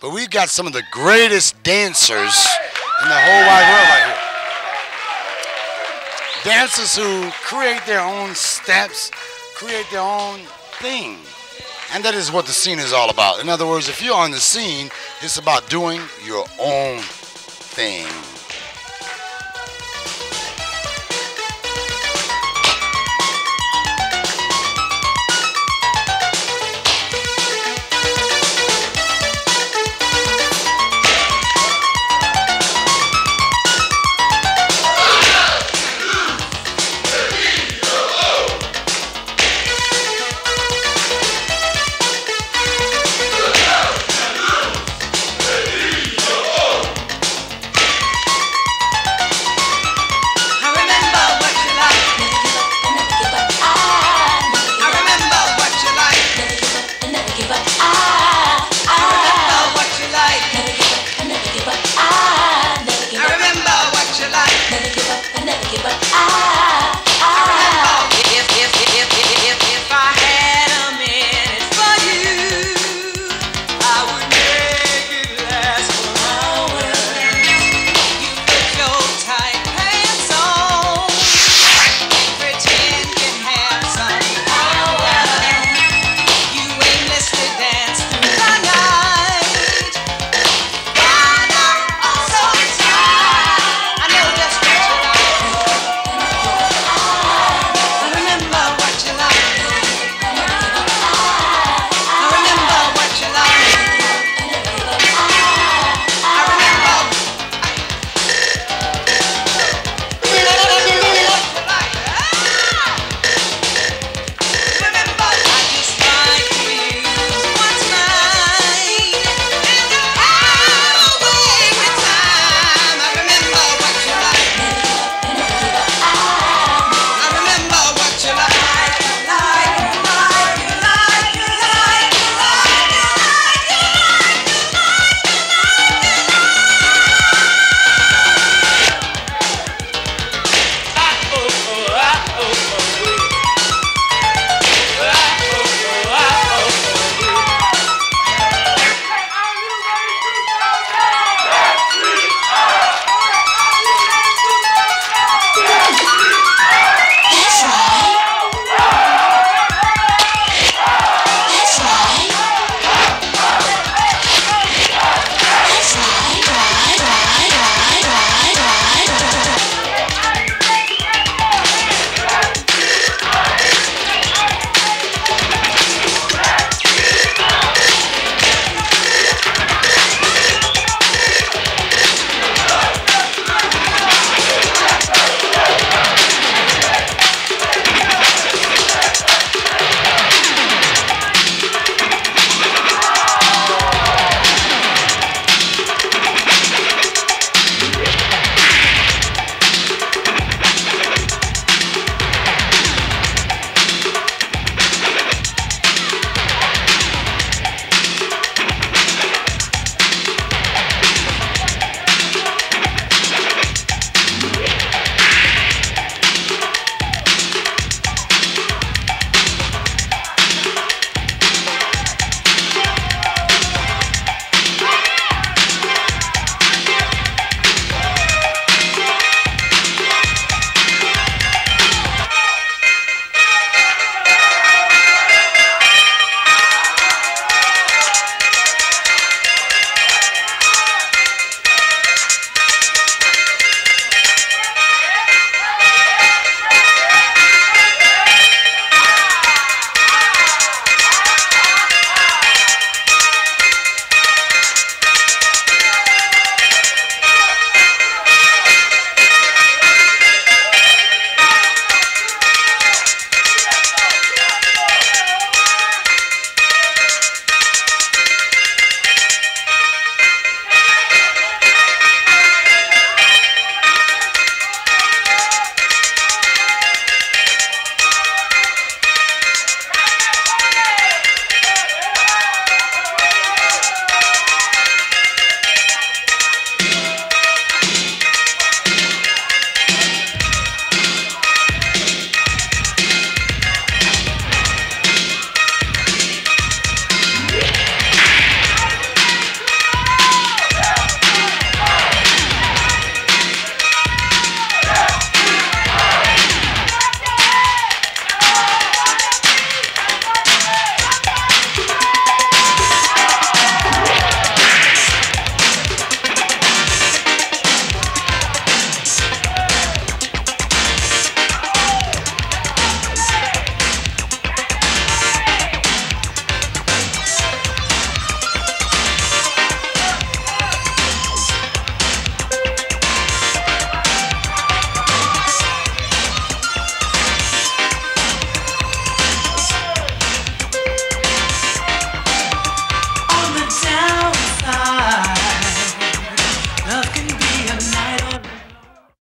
But we've got some of the greatest dancers in the whole wide world right here. Dancers who create their own steps, create their own thing. And that is what the scene is all about. In other words, if you're on the scene, it's about doing your own thing.